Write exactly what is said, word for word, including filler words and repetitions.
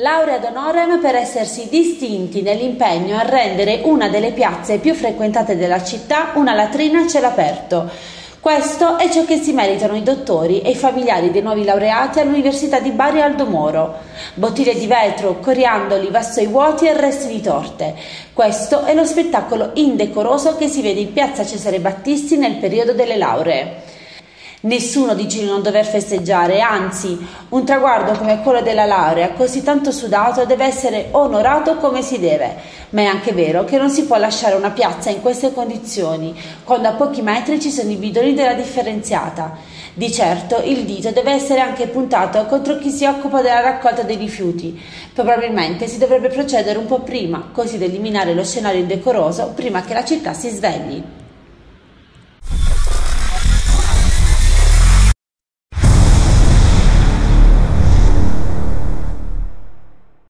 laurea d'honorem per essersi distinti nell'impegno a rendere una delle piazze più frequentate della città una latrina a cielo aperto. Questo è ciò che si meritano i dottori e i familiari dei nuovi laureati all'Università di Bari Aldo Moro. Bottiglie di vetro, coriandoli, vassoi vuoti e resti di torte. Questo è lo spettacolo indecoroso che si vede in piazza Cesare Battisti nel periodo delle lauree. Nessuno dice di non dover festeggiare, anzi, un traguardo come quello della laurea, così tanto sudato, deve essere onorato come si deve. Ma è anche vero che non si può lasciare una piazza in queste condizioni, quando a pochi metri ci sono i bidoni della differenziata. Di certo, il dito deve essere anche puntato contro chi si occupa della raccolta dei rifiuti. Probabilmente si dovrebbe procedere un po' prima, così da eliminare lo scenario indecoroso prima che la città si svegli.